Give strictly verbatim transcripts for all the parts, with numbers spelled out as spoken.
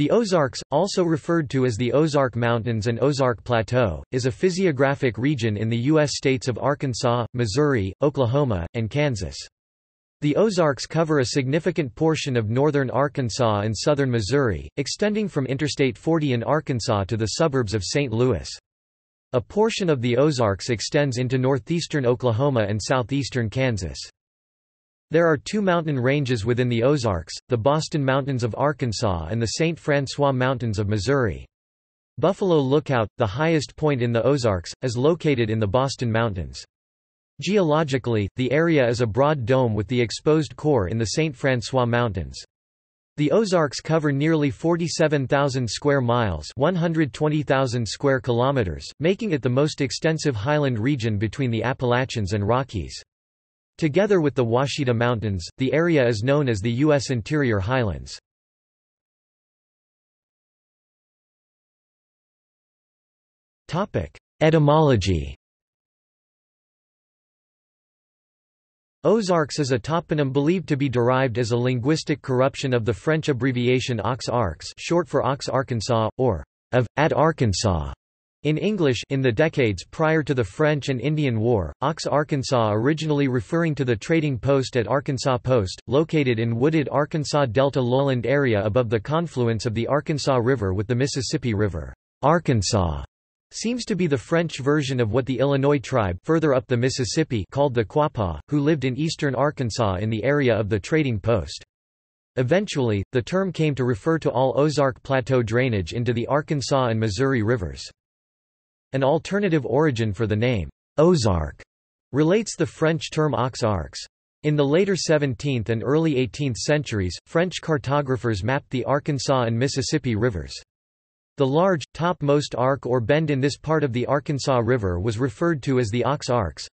The Ozarks, also referred to as the Ozark Mountains and Ozark Plateau, is a physiographic region in the U S states of Arkansas, Missouri, Oklahoma, and Kansas. The Ozarks cover a significant portion of northern Arkansas and southern Missouri, extending from Interstate forty in Arkansas to the suburbs of Saint Louis. A portion of the Ozarks extends into northeastern Oklahoma and southeastern Kansas. There are two mountain ranges within the Ozarks, the Boston Mountains of Arkansas and the Saint Francois Mountains of Missouri. Buffalo Lookout, the highest point in the Ozarks, is located in the Boston Mountains. Geologically, the area is a broad dome with the exposed core in the Saint Francois Mountains. The Ozarks cover nearly forty-seven thousand square miles, one hundred twenty thousand square kilometers, making it the most extensive highland region between the Appalachians and Rockies. Together with the Ouachita Mountains, the area is known as the U S Interior Highlands. Etymology. Ozarks is a toponym believed to be derived as a linguistic corruption of the French abbreviation aux-Arcs, short for aux Arkansas, or of, at Arkansas. In English, in the decades prior to the French and Indian War, aux Arkansas originally referring to the trading post at Arkansas Post, located in wooded Arkansas Delta lowland area above the confluence of the Arkansas River with the Mississippi River. Arkansas seems to be the French version of what the Illinois tribe further up the Mississippi called the Quapaw, who lived in eastern Arkansas in the area of the trading post. Eventually, the term came to refer to all Ozark Plateau drainage into the Arkansas and Missouri rivers. An alternative origin for the name, Ozark, relates the French term aux-Arcs. In the later seventeenth and early eighteenth centuries, French cartographers mapped the Arkansas and Mississippi rivers. The large, topmost arc or bend in this part of the Arkansas River was referred to as the aux-Arcs,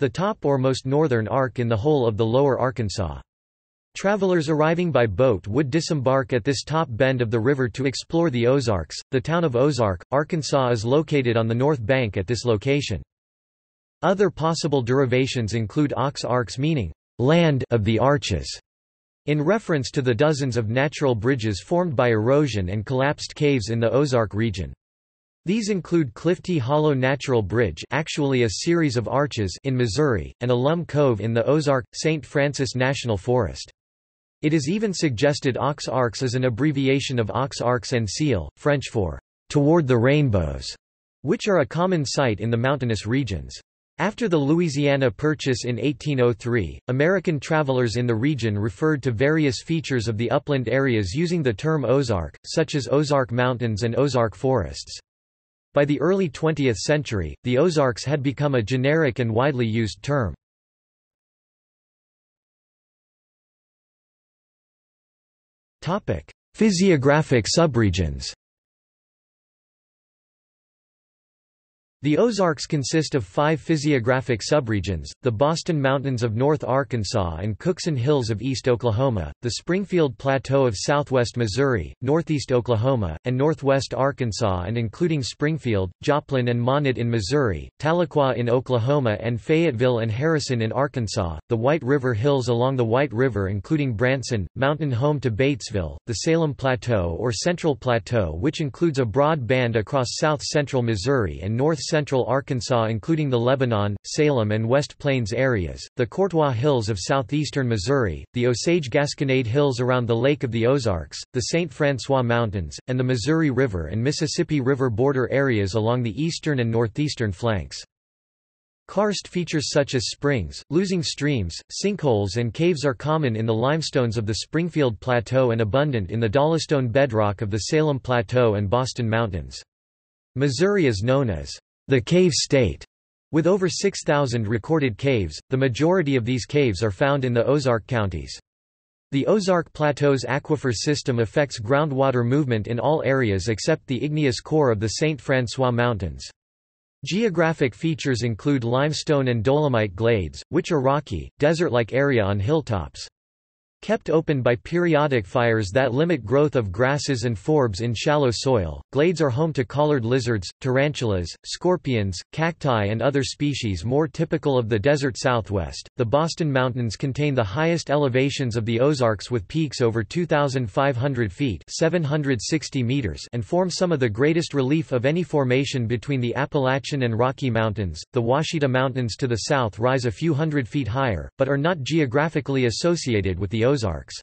the top or most northern arc in the whole of the lower Arkansas. Travelers arriving by boat would disembark at this top bend of the river to explore the Ozarks. The town of Ozark, Arkansas is located on the north bank at this location. Other possible derivations include aux-Arcs meaning, land of the arches, in reference to the dozens of natural bridges formed by erosion and collapsed caves in the Ozark region. These include Clifty Hollow Natural Bridge, actually a series of arches, in Missouri, and Alum Cove in the Ozark, Saint Francis National Forest. It is even suggested aux-Arcs is an abbreviation of aux-Arcs en Ciel, French for toward the rainbows, which are a common sight in the mountainous regions. After the Louisiana Purchase in eighteen oh three, American travelers in the region referred to various features of the upland areas using the term Ozark, such as Ozark Mountains and Ozark Forests. By the early twentieth century, the Ozarks had become a generic and widely used term. Physiographic subregions. The Ozarks consist of five physiographic subregions, the Boston Mountains of North Arkansas and Cookson Hills of East Oklahoma, the Springfield Plateau of Southwest Missouri, Northeast Oklahoma, and Northwest Arkansas, and including Springfield, Joplin and Monett in Missouri, Tahlequah in Oklahoma, and Fayetteville and Harrison in Arkansas, the White River Hills along the White River including Branson, mountain home to Batesville, the Salem Plateau or Central Plateau which includes a broad band across south-central Missouri and north central Arkansas including the Lebanon, Salem and West Plains areas, the Courtois Hills of southeastern Missouri, the Osage-Gasconade Hills around the Lake of the Ozarks, the Saint Francois Mountains, and the Missouri River and Mississippi River border areas along the eastern and northeastern flanks. Karst features such as springs, losing streams, sinkholes and caves are common in the limestones of the Springfield Plateau and abundant in the dolostone bedrock of the Salem Plateau and Boston Mountains. Missouri is known as the cave state, with over six thousand recorded caves. The majority of these caves are found in the Ozark counties. The Ozark Plateau's aquifer system affects groundwater movement in all areas except the igneous core of the Saint Francois Mountains. Geographic features include limestone and dolomite glades, which are rocky, desert-like area on hilltops. Kept open by periodic fires that limit growth of grasses and forbs in shallow soil, glades are home to collared lizards, tarantulas, scorpions, cacti, and other species more typical of the desert Southwest. The Boston Mountains contain the highest elevations of the Ozarks, with peaks over two thousand five hundred feet (seven hundred sixty meters) and form some of the greatest relief of any formation between the Appalachian and Rocky Mountains. The Washita Mountains to the south rise a few hundred feet higher, but are not geographically associated with the Ozarks.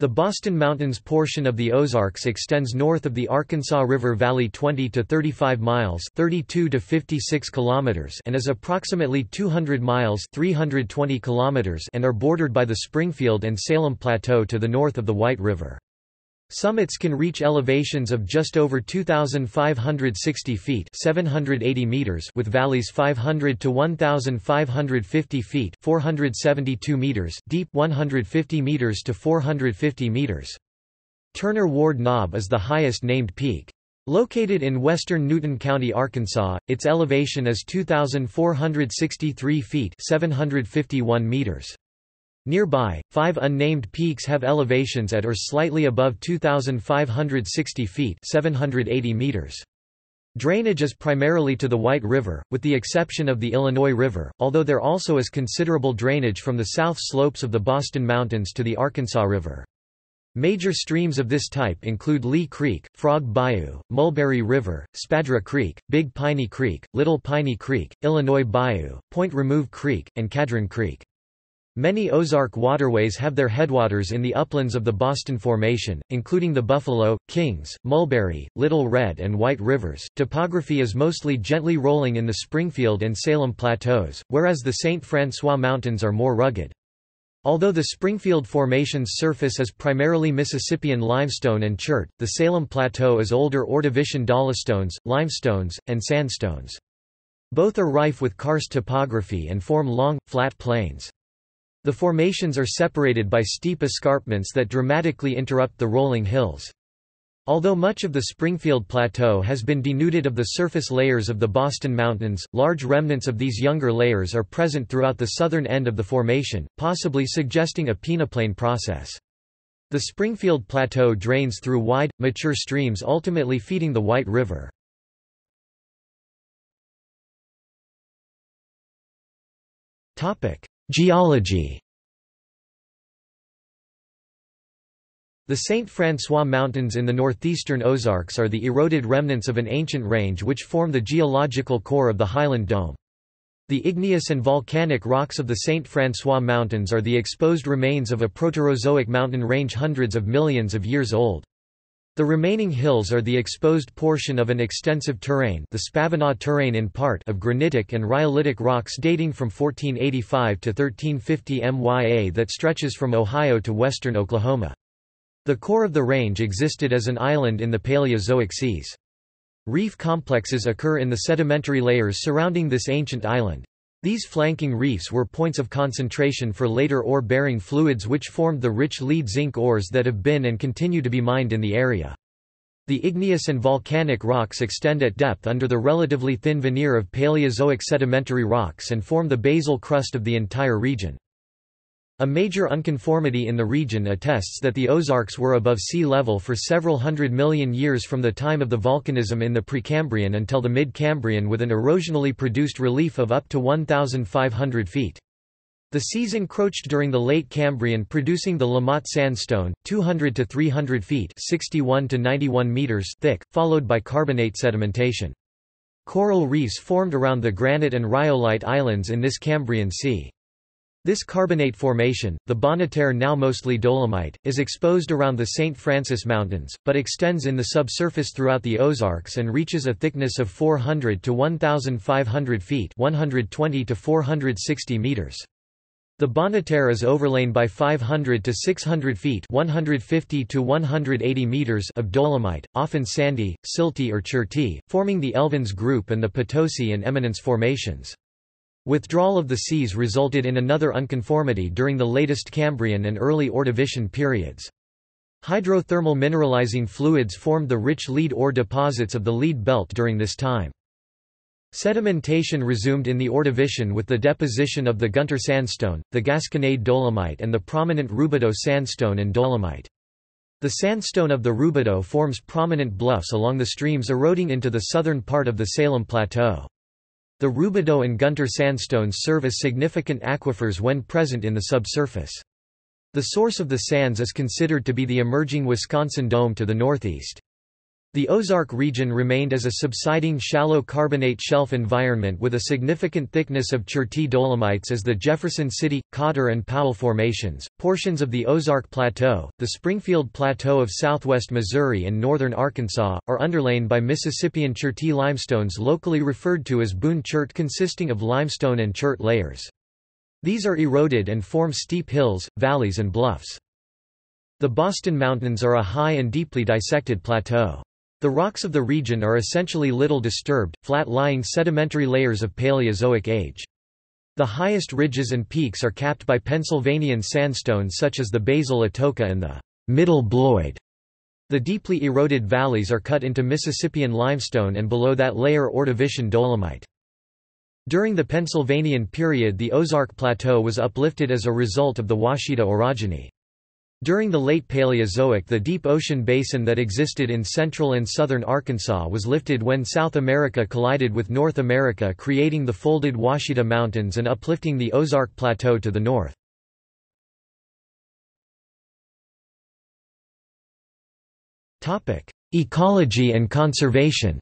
The Boston Mountains portion of the Ozarks extends north of the Arkansas River Valley twenty to thirty-five miles (thirty-two to fifty-six kilometers) and is approximately two hundred miles (three hundred twenty kilometers) and are bordered by the Springfield and Salem Plateau to the north of the White River. Summits can reach elevations of just over two thousand five hundred sixty feet (seven hundred eighty meters) with valleys five hundred to one thousand five hundred fifty feet (four hundred seventy-two meters) deep (one hundred fifty meters to four hundred fifty meters). Turner Ward Knob is the highest named peak. Located in western Newton County, Arkansas, its elevation is two thousand four hundred sixty-three feet (seven hundred fifty-one meters). Nearby, five unnamed peaks have elevations at or slightly above two thousand five hundred sixty feet (seven hundred eighty meters). Drainage is primarily to the White River, with the exception of the Illinois River, although there also is considerable drainage from the south slopes of the Boston Mountains to the Arkansas River. Major streams of this type include Lee Creek, Frog Bayou, Mulberry River, Spadra Creek, Big Piney Creek, Little Piney Creek, Illinois Bayou, Point Remove Creek, and Cadron Creek. Many Ozark waterways have their headwaters in the uplands of the Boston Formation, including the Buffalo, Kings, Mulberry, Little Red, and White Rivers. Topography is mostly gently rolling in the Springfield and Salem plateaus, whereas the Saint Francois Mountains are more rugged. Although the Springfield Formation's surface is primarily Mississippian limestone and chert, the Salem Plateau is older Ordovician dolostones, limestones, and sandstones. Both are rife with karst topography and form long, flat plains. The formations are separated by steep escarpments that dramatically interrupt the rolling hills. Although much of the Springfield Plateau has been denuded of the surface layers of the Boston Mountains, large remnants of these younger layers are present throughout the southern end of the formation, possibly suggesting a peneplain process. The Springfield Plateau drains through wide, mature streams ultimately feeding the White River. Geology. The Saint Francois Mountains in the northeastern Ozarks are the eroded remnants of an ancient range which form the geological core of the Highland Dome. The igneous and volcanic rocks of the Saint Francois Mountains are the exposed remains of a Proterozoic mountain range hundreds of millions of years old. The remaining hills are the exposed portion of an extensive terrain, the Spavinaw terrain in part, of granitic and rhyolitic rocks dating from fourteen eighty-five to thirteen fifty M Y A that stretches from Ohio to western Oklahoma. The core of the range existed as an island in the Paleozoic seas. Reef complexes occur in the sedimentary layers surrounding this ancient island. These flanking reefs were points of concentration for later ore-bearing fluids which formed the rich lead-zinc ores that have been and continue to be mined in the area. The igneous and volcanic rocks extend at depth under the relatively thin veneer of Paleozoic sedimentary rocks and form the basal crust of the entire region. A major unconformity in the region attests that the Ozarks were above sea level for several hundred million years from the time of the volcanism in the Precambrian until the Mid-Cambrian, with an erosionally produced relief of up to one thousand five hundred feet. The seas encroached during the late Cambrian, producing the Lamotte sandstone, two hundred to three hundred feet (sixty-one to ninety-one meters) thick, followed by carbonate sedimentation. Coral reefs formed around the granite and rhyolite islands in this Cambrian sea. This carbonate formation, the Bonitaire, now mostly dolomite, is exposed around the Saint Francis Mountains, but extends in the subsurface throughout the Ozarks and reaches a thickness of four hundred to one thousand five hundred feet (one hundred twenty to four hundred sixty meters). The Bonitaire is overlain by five hundred to six hundred feet (one hundred fifty to one hundred eighty meters) of dolomite, often sandy, silty or cherty, forming the Elvins Group and the Potosi and Eminence formations. Withdrawal of the seas resulted in another unconformity during the latest Cambrian and early Ordovician periods. Hydrothermal mineralizing fluids formed the rich lead ore deposits of the lead belt during this time. Sedimentation resumed in the Ordovician with the deposition of the Gunter sandstone, the Gasconade dolomite and the prominent Roubidoux sandstone and dolomite. The sandstone of the Roubidoux forms prominent bluffs along the streams eroding into the southern part of the Salem Plateau. The Roubidoux and Gunter sandstones serve as significant aquifers when present in the subsurface. The source of the sands is considered to be the emerging Wisconsin Dome to the northeast. The Ozark region remained as a subsiding shallow carbonate shelf environment with a significant thickness of Cherty dolomites as the Jefferson City, Cotter and Powell formations, portions of the Ozark Plateau, the Springfield Plateau of southwest Missouri and northern Arkansas, are underlain by Mississippian Cherty limestones locally referred to as Boone Chert consisting of limestone and chert layers. These are eroded and form steep hills, valleys and bluffs. The Boston Mountains are a high and deeply dissected plateau. The rocks of the region are essentially little disturbed, flat-lying sedimentary layers of Paleozoic age. The highest ridges and peaks are capped by Pennsylvanian sandstone such as the Basal Atoka and the Middle Bloyd. The deeply eroded valleys are cut into Mississippian limestone and below that layer Ordovician dolomite. During the Pennsylvanian period the Ozark Plateau was uplifted as a result of the Ouachita orogeny. During the late Paleozoic, the deep ocean basin that existed in central and southern Arkansas was lifted when South America collided with North America, creating the folded Ouachita Mountains and uplifting the Ozark Plateau to the north. Ecology and conservation.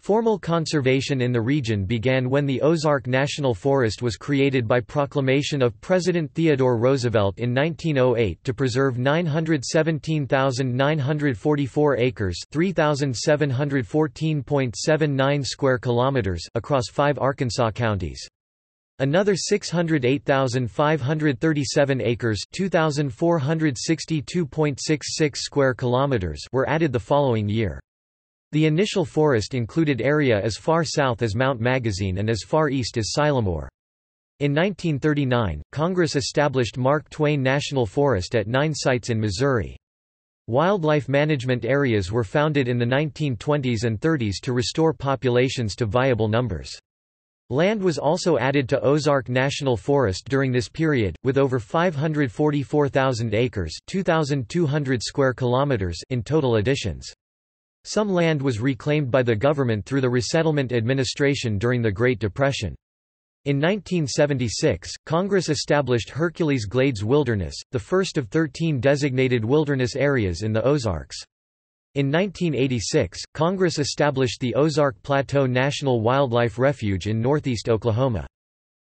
Formal conservation in the region began when the Ozark National Forest was created by proclamation of President Theodore Roosevelt in nineteen oh eight to preserve nine hundred seventeen thousand nine hundred forty-four acres (three thousand seven hundred fourteen point seven nine square kilometers) across five Arkansas counties. Another six hundred eight thousand five hundred thirty-seven acres (two thousand four hundred sixty-two point six six square kilometers) were added the following year. The initial forest included area as far south as Mount Magazine and as far east as Sillamore. In nineteen thirty-nine, Congress established Mark Twain National Forest at nine sites in Missouri. Wildlife management areas were founded in the nineteen twenties and thirties to restore populations to viable numbers. Land was also added to Ozark National Forest during this period, with over five hundred forty-four thousand acres (two thousand two hundred square kilometers) in total additions. Some land was reclaimed by the government through the Resettlement Administration during the Great Depression. In nineteen seventy-six, Congress established Hercules Glades Wilderness, the first of thirteen designated wilderness areas in the Ozarks. In nineteen eighty-six, Congress established the Ozark Plateau National Wildlife Refuge in northeast Oklahoma.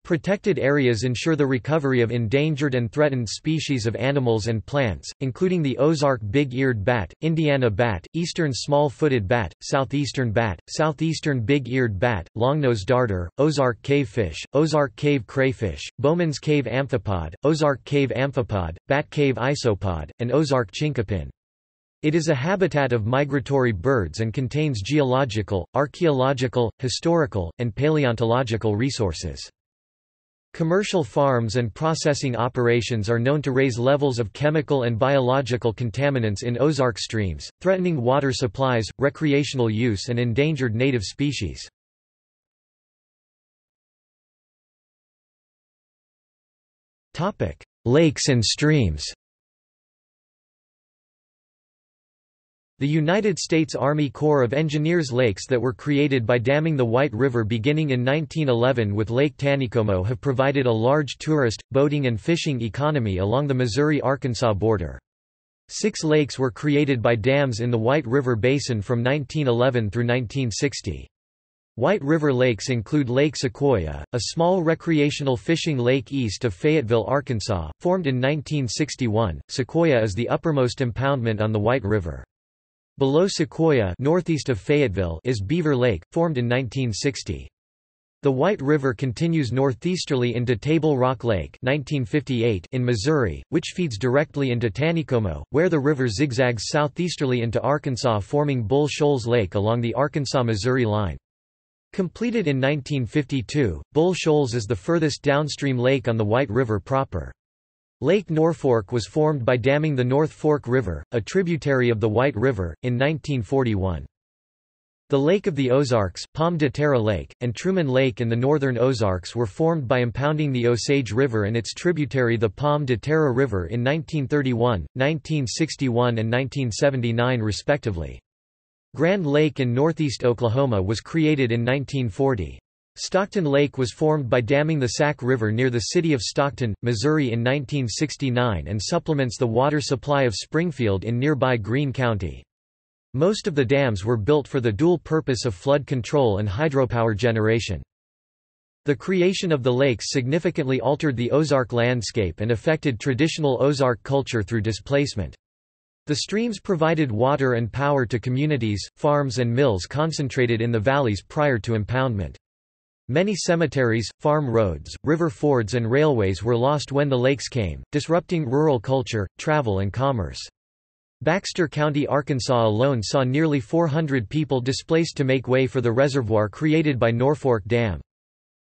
Protected areas ensure the recovery of endangered and threatened species of animals and plants, including the Ozark big-eared bat, Indiana bat, eastern small-footed bat, southeastern bat, southeastern big-eared bat, long-nosed darter, Ozark cave fish, Ozark cave crayfish, Bowman's cave amphipod, Ozark cave amphipod, bat cave isopod, and Ozark chinkapin. It is a habitat of migratory birds and contains geological, archaeological, historical, and paleontological resources. Commercial farms and processing operations are known to raise levels of chemical and biological contaminants in Ozark streams, threatening water supplies, recreational use and endangered native species. Lakes and streams. The United States Army Corps of Engineers lakes that were created by damming the White River beginning in nineteen eleven with Lake Taneycomo have provided a large tourist, boating and fishing economy along the Missouri-Arkansas border. Six lakes were created by dams in the White River Basin from nineteen eleven through nineteen sixty. White River lakes include Lake Sequoia, a small recreational fishing lake east of Fayetteville, Arkansas, formed in nineteen sixty-one. Sequoia is the uppermost impoundment on the White River. Below Sequoia, northeast of Fayetteville, is Beaver Lake, formed in nineteen sixty. The White River continues northeasterly into Table Rock Lake nineteen fifty-eight in Missouri, which feeds directly into Taneycomo, where the river zigzags southeasterly into Arkansas forming Bull Shoals Lake along the Arkansas-Missouri line. Completed in nineteen fifty-two, Bull Shoals is the furthest downstream lake on the White River proper. Lake Norfork was formed by damming the North Fork River, a tributary of the White River, in nineteen forty-one. The Lake of the Ozarks, Pomme de Terre Lake, and Truman Lake in the northern Ozarks were formed by impounding the Osage River and its tributary the Pomme de Terre River in nineteen thirty-one, nineteen sixty-one and nineteen seventy-nine respectively. Grand Lake in northeast Oklahoma was created in nineteen forty. Stockton Lake was formed by damming the Sac River near the city of Stockton, Missouri in nineteen sixty-nine and supplements the water supply of Springfield in nearby Greene County. Most of the dams were built for the dual purpose of flood control and hydropower generation. The creation of the lakes significantly altered the Ozark landscape and affected traditional Ozark culture through displacement. The streams provided water and power to communities, farms and mills concentrated in the valleys prior to impoundment. Many cemeteries, farm roads, river fords and railways were lost when the lakes came, disrupting rural culture, travel and commerce. Baxter County, Arkansas alone saw nearly four hundred people displaced to make way for the reservoir created by Norfork Dam.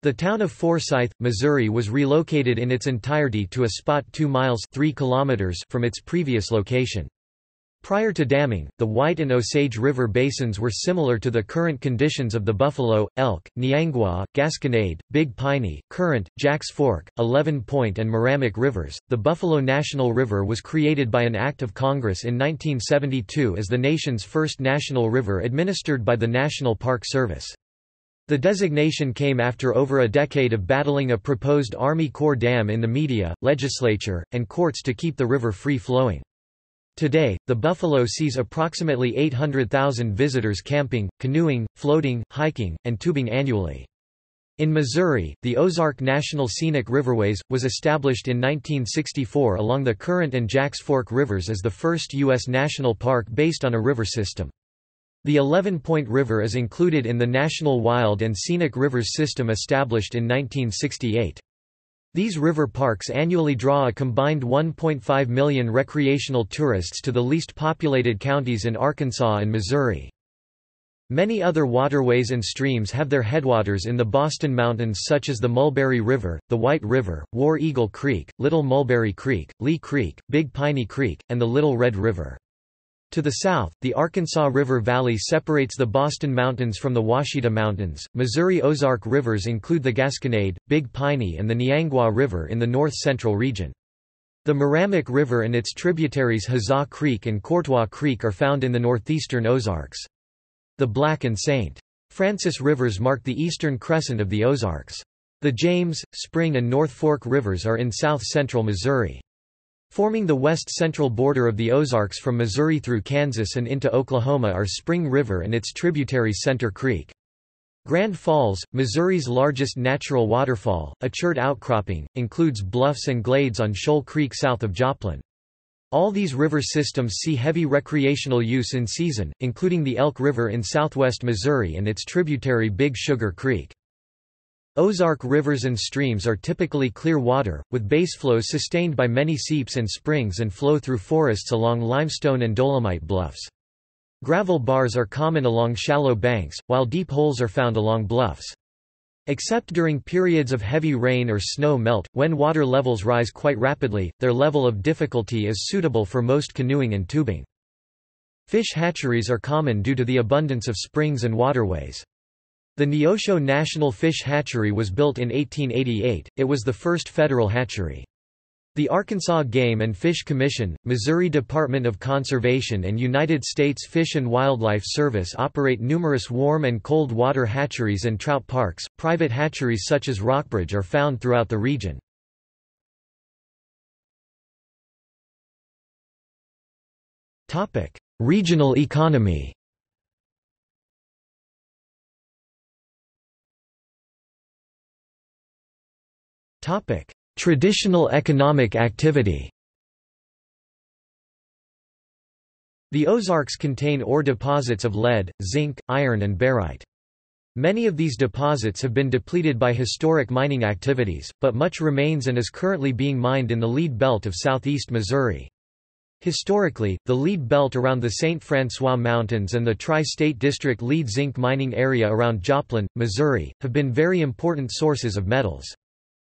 The town of Forsyth, Missouri was relocated in its entirety to a spot two miles (three kilometers) from its previous location. Prior to damming, the White and Osage River basins were similar to the current conditions of the Buffalo, Elk, Niangua, Gasconade, Big Piney, Current, Jack's Fork, Eleven Point and Meramec Rivers. The Buffalo National River was created by an act of Congress in nineteen seventy-two as the nation's first national river administered by the National Park Service. The designation came after over a decade of battling a proposed Army Corps dam in the media, legislature, and courts to keep the river free-flowing. Today, the Buffalo sees approximately eight hundred thousand visitors camping, canoeing, floating, hiking, and tubing annually. In Missouri, the Ozark National Scenic Riverways, was established in nineteen sixty-four along the Current and Jack's Fork Rivers as the first U S national park based on a river system. The Eleven Point River is included in the National Wild and Scenic Rivers system established in nineteen sixty-eight. These river parks annually draw a combined one point five million recreational tourists to the least populated counties in Arkansas and Missouri. Many other waterways and streams have their headwaters in the Boston Mountains such as the Mulberry River, the White River, War Eagle Creek, Little Mulberry Creek, Lee Creek, Big Piney Creek, and the Little Red River. To the south, the Arkansas River Valley separates the Boston Mountains from the Ouachita Mountains. Missouri Ozark rivers include the Gasconade, Big Piney, and the Niangua River in the north-central region. The Meramec River and its tributaries Huzzah Creek and Courtois Creek are found in the northeastern Ozarks. The Black and Saint Francis Rivers mark the eastern crescent of the Ozarks. The James, Spring, and North Fork Rivers are in south-central Missouri, forming the west-central border of the Ozarks. From Missouri through Kansas and into Oklahoma are Spring River and its tributary Center Creek. Grand Falls, Missouri's largest natural waterfall, a chert outcropping, includes bluffs and glades on Shoal Creek south of Joplin. All these river systems see heavy recreational use in season, including the Elk River in southwest Missouri and its tributary Big Sugar Creek. Ozark rivers and streams are typically clear water, with baseflows sustained by many seeps and springs and flow through forests along limestone and dolomite bluffs. Gravel bars are common along shallow banks, while deep holes are found along bluffs. Except during periods of heavy rain or snow melt, when water levels rise quite rapidly, their level of difficulty is suitable for most canoeing and tubing. Fish hatcheries are common due to the abundance of springs and waterways. The Neosho National Fish Hatchery was built in eighteen eighty-eight, it was the first federal hatchery. The Arkansas Game and Fish Commission, Missouri Department of Conservation and United States Fish and Wildlife Service operate numerous warm and cold water hatcheries and trout parks. Private hatcheries such as Rockbridge are found throughout the region. Regional economy. Traditional economic activity. The Ozarks contain ore deposits of lead, zinc, iron and barite. Many of these deposits have been depleted by historic mining activities, but much remains and is currently being mined in the lead belt of southeast Missouri. Historically, the lead belt around the Saint Francois Mountains and the Tri-State District lead zinc mining area around Joplin, Missouri, have been very important sources of metals.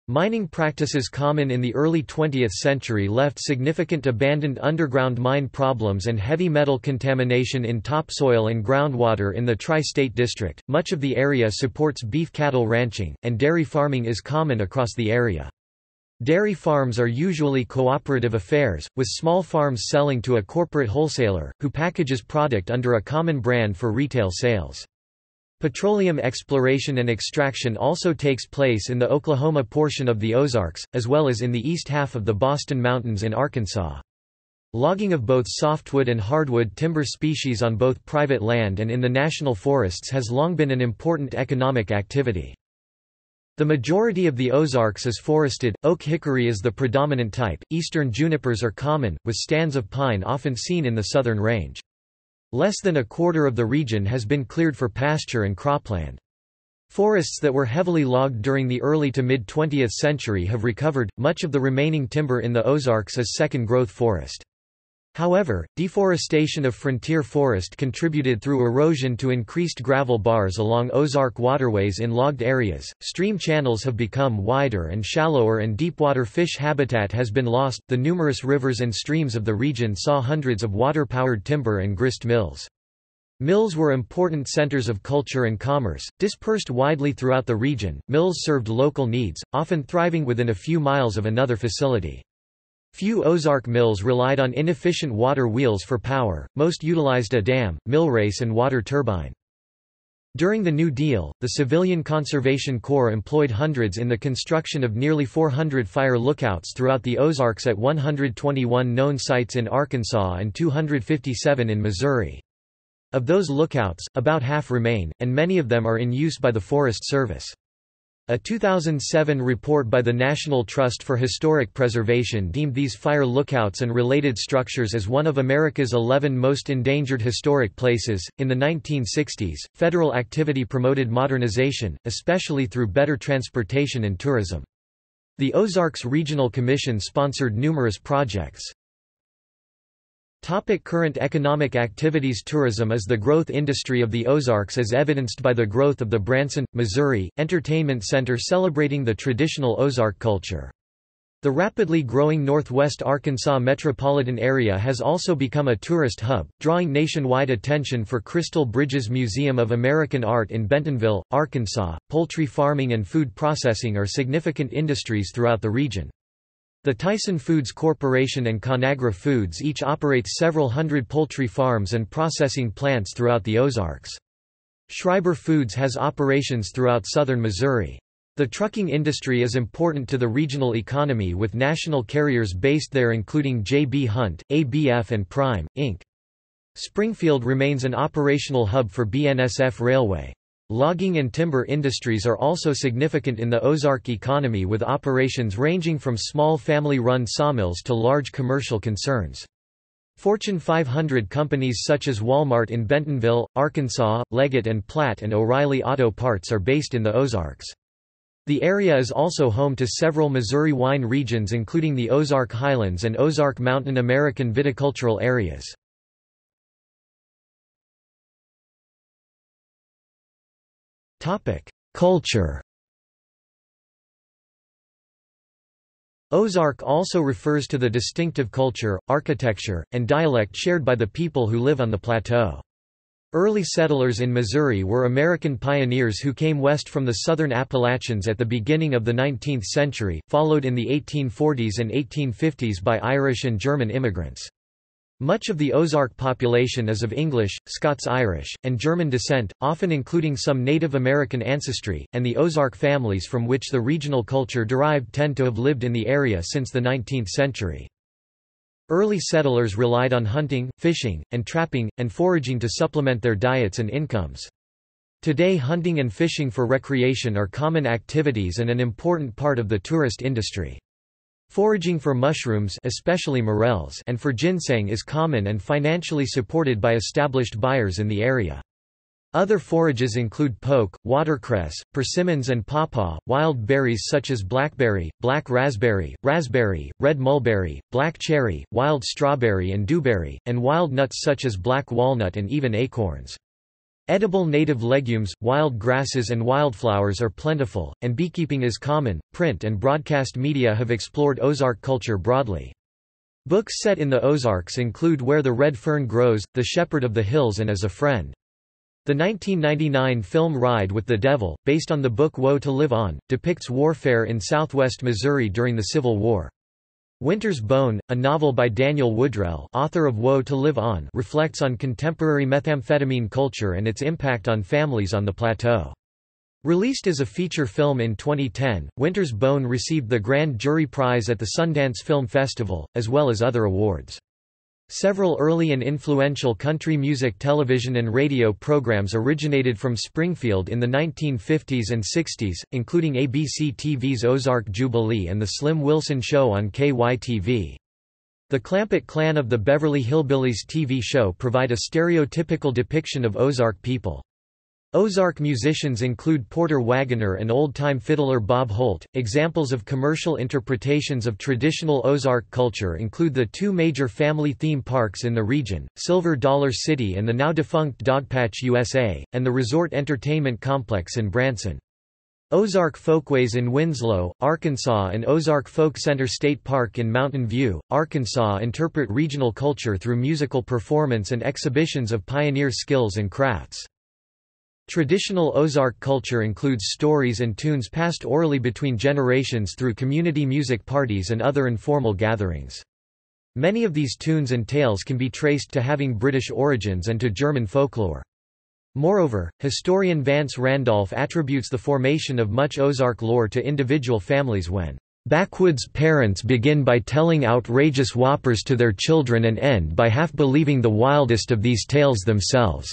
Mining practices common in the early twentieth century left significant abandoned underground mine problems and heavy metal contamination in topsoil and groundwater in the Tri-State District. Much of the area supports beef cattle ranching, and dairy farming is common across the area. Dairy farms are usually cooperative affairs, with small farms selling to a corporate wholesaler, who packages product under a common brand for retail sales. Petroleum exploration and extraction also takes place in the Oklahoma portion of the Ozarks, as well as in the east half of the Boston Mountains in Arkansas. Logging of both softwood and hardwood timber species on both private land and in the national forests has long been an important economic activity. The majority of the Ozarks is forested, oak hickory is the predominant type, eastern junipers are common, with stands of pine often seen in the southern range. Less than a quarter of the region has been cleared for pasture and cropland. Forests that were heavily logged during the early to mid-twentieth century have recovered. Much of the remaining timber in the Ozarks is second-growth forest. However, deforestation of frontier forest contributed through erosion to increased gravel bars along Ozark waterways in logged areas. Stream channels have become wider and shallower, and deepwater fish habitat has been lost. The numerous rivers and streams of the region saw hundreds of water-powered timber and grist mills. Mills were important centers of culture and commerce, dispersed widely throughout the region. Mills served local needs, often thriving within a few miles of another facility. Few Ozark mills relied on inefficient water wheels for power, most utilized a dam, millrace and water turbine. During the New Deal, the Civilian Conservation Corps employed hundreds in the construction of nearly four hundred fire lookouts throughout the Ozarks at one hundred twenty-one known sites in Arkansas and two hundred fifty-seven in Missouri. Of those lookouts, about half remain, and many of them are in use by the Forest Service. A two thousand seven report by the National Trust for Historic Preservation deemed these fire lookouts and related structures as one of America's eleven most endangered historic places. In the nineteen sixties, federal activity promoted modernization, especially through better transportation and tourism. The Ozarks Regional Commission sponsored numerous projects. Current economic activities. Tourism is the growth industry of the Ozarks, as evidenced by the growth of the Branson, Missouri, Entertainment Center celebrating the traditional Ozark culture. The rapidly growing northwest Arkansas metropolitan area has also become a tourist hub, drawing nationwide attention for Crystal Bridges Museum of American Art in Bentonville, Arkansas. Poultry farming and food processing are significant industries throughout the region. The Tyson Foods Corporation and Conagra Foods each operates several hundred poultry farms and processing plants throughout the Ozarks. Schreiber Foods has operations throughout southern Missouri. The trucking industry is important to the regional economy, with national carriers based there including J B Hunt, A B F and Prime, Incorporated. Springfield remains an operational hub for B N S F Railway. Logging and timber industries are also significant in the Ozark economy, with operations ranging from small family-run sawmills to large commercial concerns. Fortune five hundred companies such as Walmart in Bentonville, Arkansas, Leggett and Platt, and O'Reilly Auto Parts are based in the Ozarks. The area is also home to several Missouri wine regions including the Ozark Highlands and Ozark Mountain American viticultural areas. Culture. Ozark also refers to the distinctive culture, architecture, and dialect shared by the people who live on the plateau. Early settlers in Missouri were American pioneers who came west from the southern Appalachians at the beginning of the nineteenth century, followed in the eighteen forties and eighteen fifties by Irish and German immigrants. Much of the Ozark population is of English, Scots-Irish, and German descent, often including some Native American ancestry, and the Ozark families from which the regional culture derived tend to have lived in the area since the nineteenth century. Early settlers relied on hunting, fishing, and trapping, and foraging to supplement their diets and incomes. Today, hunting and fishing for recreation are common activities and an important part of the tourist industry. Foraging for mushrooms, especially morels, and for ginseng is common and financially supported by established buyers in the area. Other forages include poke, watercress, persimmons and pawpaw, wild berries such as blackberry, black raspberry, raspberry, red mulberry, black cherry, wild strawberry and dewberry, and wild nuts such as black walnut and even acorns. Edible native legumes, wild grasses and wildflowers are plentiful, and beekeeping is common. Print and broadcast media have explored Ozark culture broadly. Books set in the Ozarks include Where the Red Fern Grows, The Shepherd of the Hills and As a Friend. The nineteen ninety-nine film Ride with the Devil, based on the book Woe to Live On, depicts warfare in southwest Missouri during the Civil War. Winter's Bone, a novel by Daniel Woodrell, author of Woe to Live On, reflects on contemporary methamphetamine culture and its impact on families on the plateau. Released as a feature film in twenty ten, Winter's Bone received the Grand Jury Prize at the Sundance Film Festival, as well as other awards. Several early and influential country music television and radio programs originated from Springfield in the nineteen fifties and sixties, including A B C T V's Ozark Jubilee and The Slim Wilson Show on K Y T V. The Clampett Clan of the Beverly Hillbillies T V show provide a stereotypical depiction of Ozark people. Ozark musicians include Porter Wagoner and old-time fiddler Bob Holt. Examples of commercial interpretations of traditional Ozark culture include the two major family theme parks in the region, Silver Dollar City and the now-defunct Dogpatch U S A, and the Resort Entertainment Complex in Branson. Ozark Folkways in Winslow, Arkansas and Ozark Folk Center State Park in Mountain View, Arkansas interpret regional culture through musical performance and exhibitions of pioneer skills and crafts. Traditional Ozark culture includes stories and tunes passed orally between generations through community music parties and other informal gatherings. Many of these tunes and tales can be traced to having British origins and to German folklore. Moreover, historian Vance Randolph attributes the formation of much Ozark lore to individual families when backwoods parents begin by telling outrageous whoppers to their children and end by half believing the wildest of these tales themselves.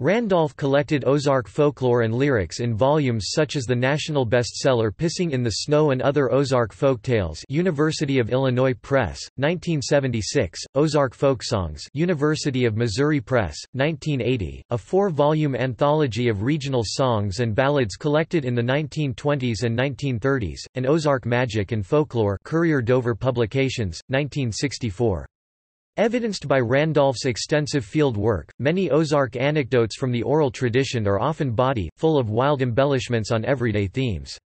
Randolph collected Ozark folklore and lyrics in volumes such as the national bestseller Pissing in the Snow and Other Ozark Folktales, University of Illinois Press, nineteen seventy-six, Ozark Folksongs, University of Missouri Press, nineteen eighty, a four-volume anthology of regional songs and ballads collected in the nineteen twenties and nineteen thirties, and Ozark Magic and Folklore, Courier Dover Publications, nineteen sixty-four. Evidenced by Randolph's extensive field work, many Ozark anecdotes from the oral tradition are often bawdy, full of wild embellishments on everyday themes.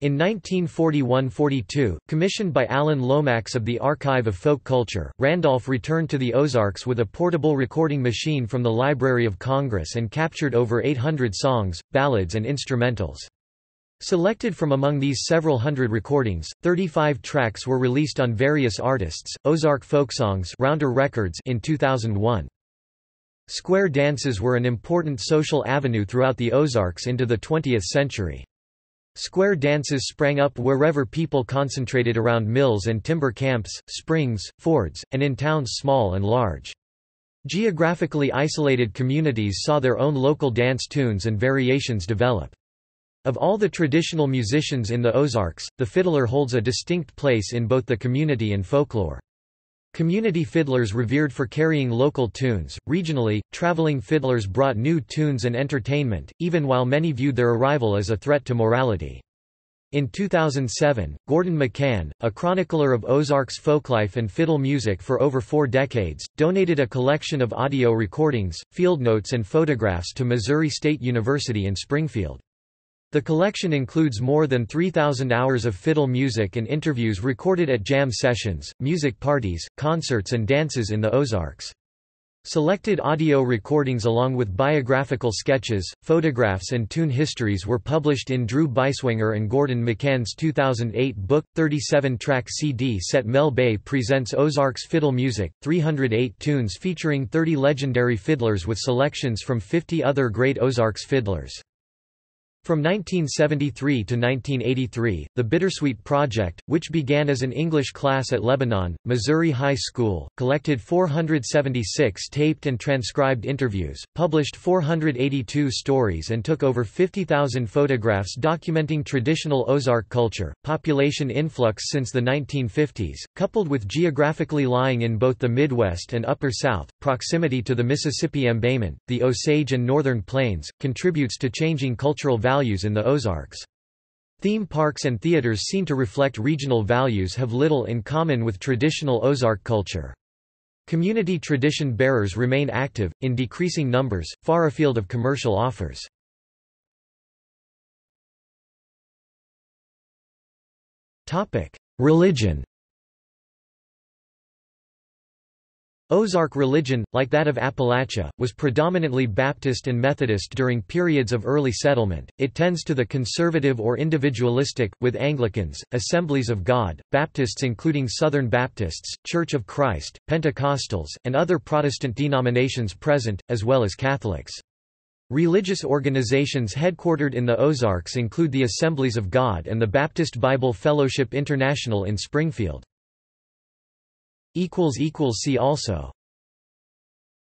In nineteen forty-one forty-two, commissioned by Alan Lomax of the Archive of Folk Culture, Randolph returned to the Ozarks with a portable recording machine from the Library of Congress and captured over eight hundred songs, ballads and instrumentals. Selected from among these several hundred recordings, thirty-five tracks were released on various artists. Ozark Folksongs, Rounder Records, in two thousand one. Square dances were an important social avenue throughout the Ozarks into the twentieth century. Square dances sprang up wherever people concentrated around mills and timber camps, springs, fords, and in towns small and large. Geographically isolated communities saw their own local dance tunes and variations develop. Of all the traditional musicians in the Ozarks, the fiddler holds a distinct place in both the community and folklore. Community fiddlers revered for carrying local tunes. Regionally, traveling fiddlers brought new tunes and entertainment, even while many viewed their arrival as a threat to morality. In two thousand seven, Gordon McCann, a chronicler of Ozarks folklife and fiddle music for over four decades, donated a collection of audio recordings, field notes and photographs to Missouri State University in Springfield. The collection includes more than three thousand hours of fiddle music and interviews recorded at jam sessions, music parties, concerts and dances in the Ozarks. Selected audio recordings along with biographical sketches, photographs and tune histories were published in Drew Beiswanger and Gordon McCann's two thousand eight book, thirty-seven track C D set Mel Bay Presents Ozarks Fiddle Music, three hundred eight tunes featuring thirty legendary fiddlers with selections from fifty other great Ozarks fiddlers. From nineteen seventy-three to nineteen eighty-three, the Bittersweet Project, which began as an English class at Lebanon, Missouri High School, collected four hundred seventy-six taped and transcribed interviews, published four hundred eighty-two stories and took over fifty thousand photographs documenting traditional Ozark culture. Population influx since the nineteen fifties, coupled with geographically lying in both the Midwest and Upper South, proximity to the Mississippi embayment, the Osage and Northern Plains, contributes to changing cultural values. Values in the Ozarks. Theme parks and theaters seen to reflect regional values have little in common with traditional Ozark culture. Community tradition bearers remain active, in decreasing numbers, far afield of commercial offers. Religion. Ozark religion, like that of Appalachia, was predominantly Baptist and Methodist during periods of early settlement. It tends to the conservative or individualistic, with Anglicans, Assemblies of God, Baptists including Southern Baptists, Church of Christ, Pentecostals, and other Protestant denominations present, as well as Catholics. Religious organizations headquartered in the Ozarks include the Assemblies of God and the Baptist Bible Fellowship International in Springfield. See also